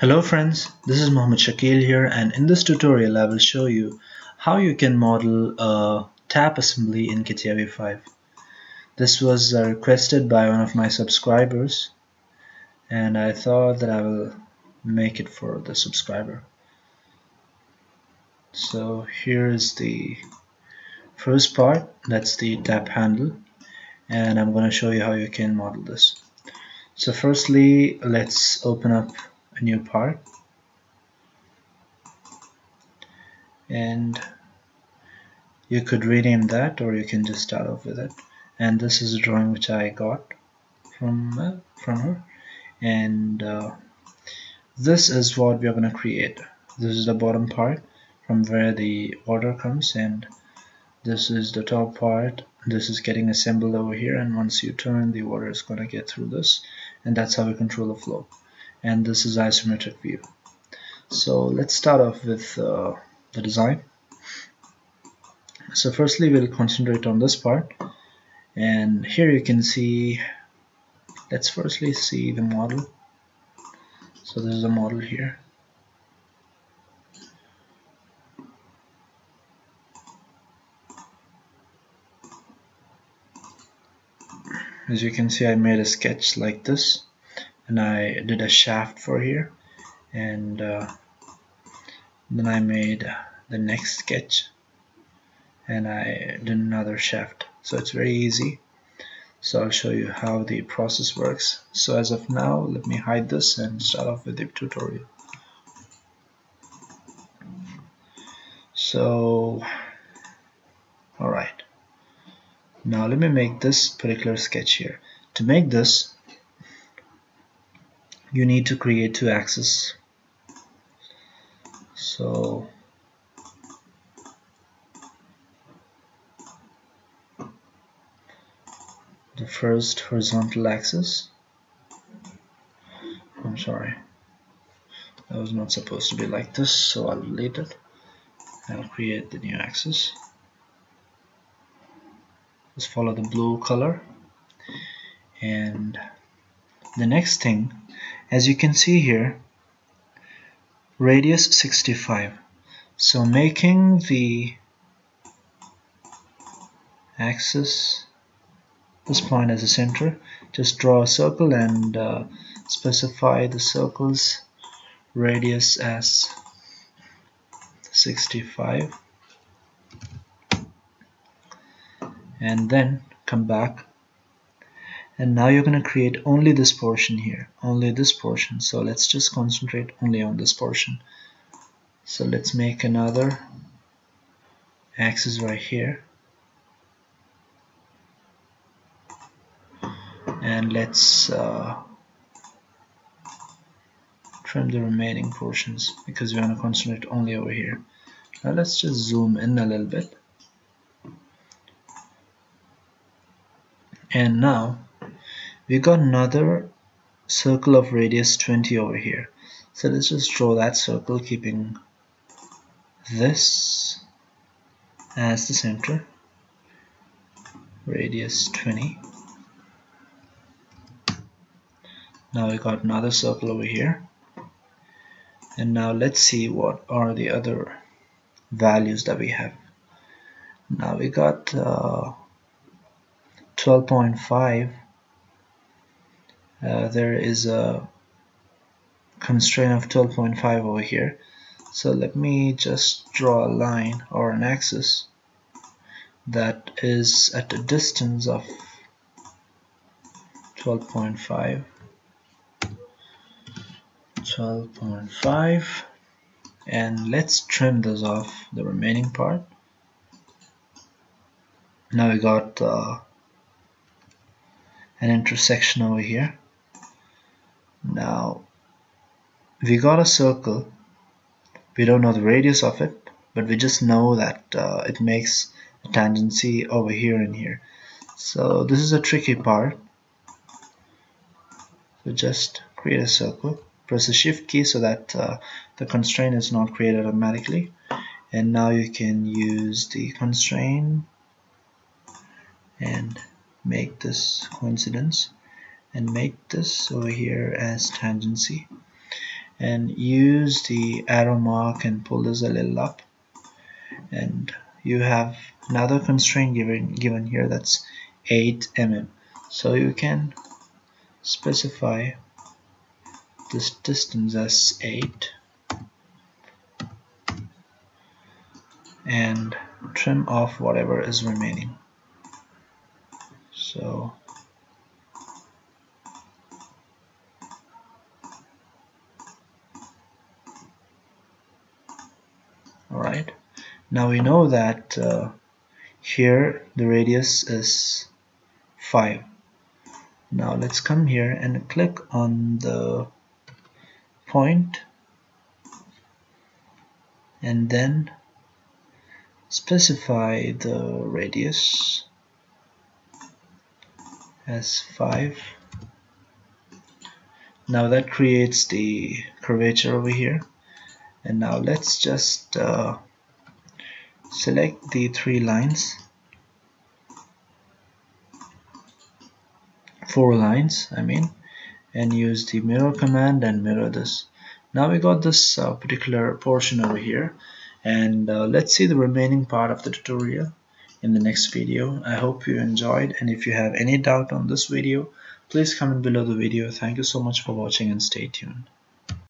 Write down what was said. Hello friends, this is Mohammed Shakeel here, and in this tutorial I will show you how you can model a tap assembly in CATIA V5. This was requested by one of my subscribers, and I thought that I will make it for the subscriber. So here is the first part, that's the tap handle, and I'm going to show you how you can model this. So firstly, let's open up a new part, and you could rename that or you can just start off with it. And this is a drawing which I got from her, and this is what we are going to create. This is the bottom part from where the order comes, and this is the top part. This is getting assembled over here, and once you turn, the order is going to get through this, and that's how we control the flow. And this is isometric view. So let's start off with the design. So firstly, we'll concentrate on this part, and here you can see, let's firstly see the model. So this is a model here, as you can see. I made a sketch like this, and I did a shaft for here, and then I made the next sketch and I did another shaft. So it's very easy. So I'll show you how the process works. So as of now, let me hide this and start off with the tutorial. So alright, now let me make this particular sketch here. To make this, you need to create two axes. So the first horizontal axis, I'm sorry, that was not supposed to be like this, so I'll delete it. I'll create the new axis. Just follow the blue color. And the next thing, as you can see here, radius 65. So making the axis, this point as a center, just draw a circle and specify the circle's radius as 65, and then come back. And now you're going to create only this portion here, only this portion. So let's just concentrate only on this portion. So let's make another axis right here, and let's trim the remaining portions because we want to concentrate only over here. Now let's just zoom in a little bit, and now we got another circle of radius 20 over here. So let's just draw that circle, keeping this as the center, radius 20. Now we got another circle over here, and now let's see what are the other values that we have. Now we got 12.5. There is a constraint of 12.5 over here. So let me just draw a line or an axis that is at a distance of 12.5, and let's trim this off, the remaining part. Now we got an intersection over here. Now we got a circle, we don't know the radius of it, but we just know that it makes a tangency over here and here. So this is a tricky part. So just create a circle, press the shift key so that the constraint is not created automatically, and now you can use the constraint and make this coincidence, and make this over here as tangency. and use the arrow mark and pull this a little up, and you have another constraint given here, that's 8 mm. So you can specify this distance as 8 and trim off whatever is remaining. So alright, now we know that here the radius is 5. Now let's come here and click on the point and then specify the radius as 5. Now that creates the curvature over here, and now let's just select the 4 lines, I mean, and use the mirror command and mirror this. Now we got this particular portion over here, and let's see the remaining part of the tutorial in the next video. I hope you enjoyed, and if you have any doubt on this video, please comment below the video. Thank you so much for watching and stay tuned.